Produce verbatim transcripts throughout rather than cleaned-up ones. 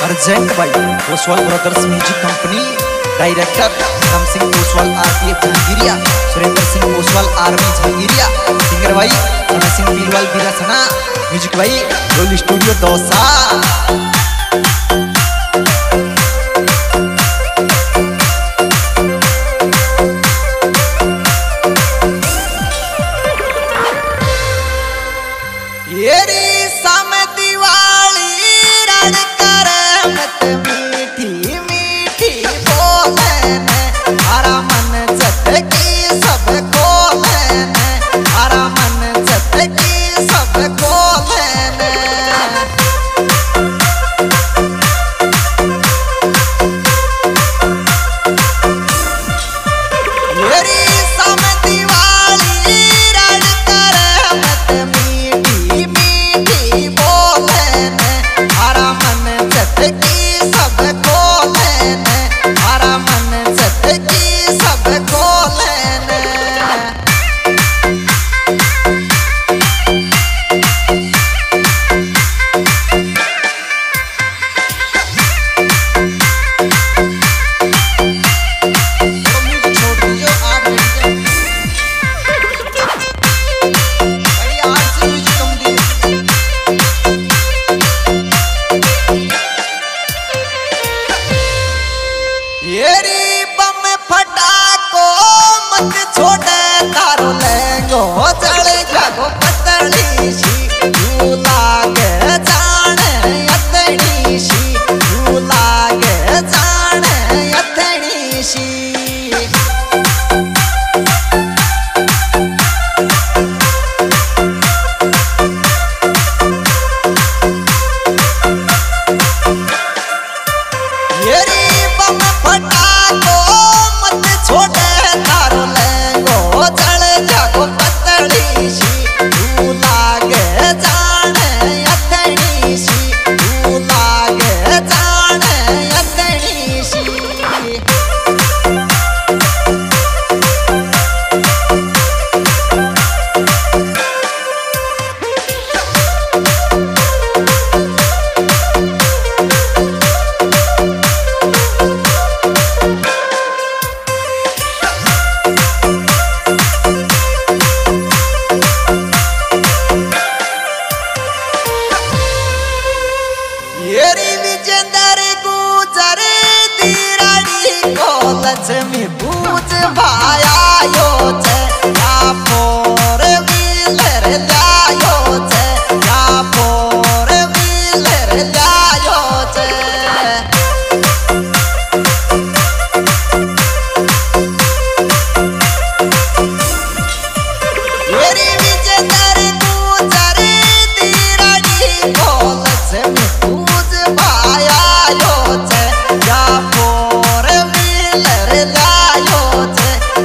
Urgent भाई Poswal brothers music company director Ram Singh Poswal RPA Jangiria Surendra Singh Poswal army Jangiria singer भाई Ran Singh पीरवाल Birasna music भाई role studio Dausa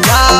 da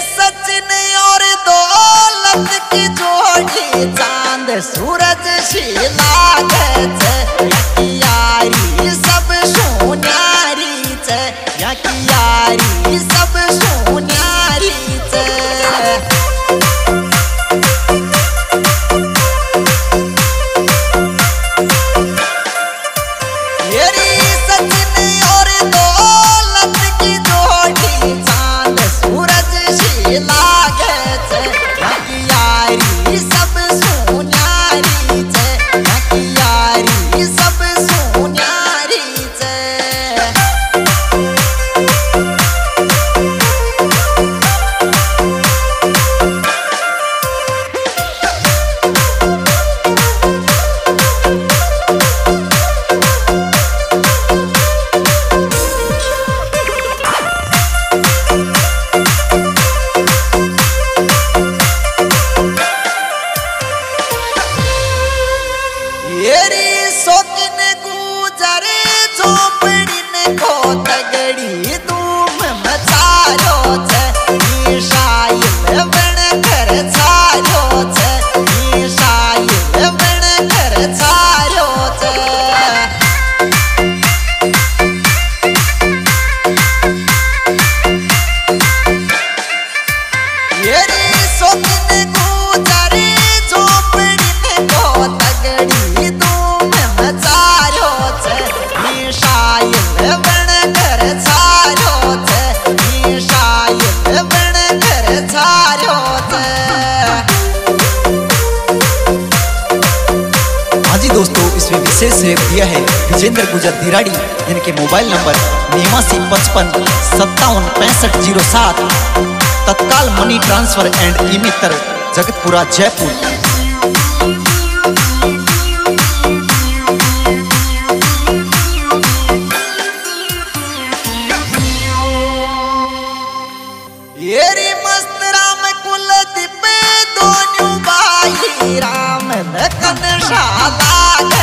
Sachin और दौलत की जोड़ी चांद सूरज शीला यारी सब सोन्यारी या की यारी सब सोन्यारी से दिया है विजेंद्र गुजर धीराड़ी जिनके मोबाइल नंबर नवासी पचपन सत्तावन पैंसठ जीरो सात तत्काल money transfer and eMitra Jagatpura Jaipur. Ram कन शादा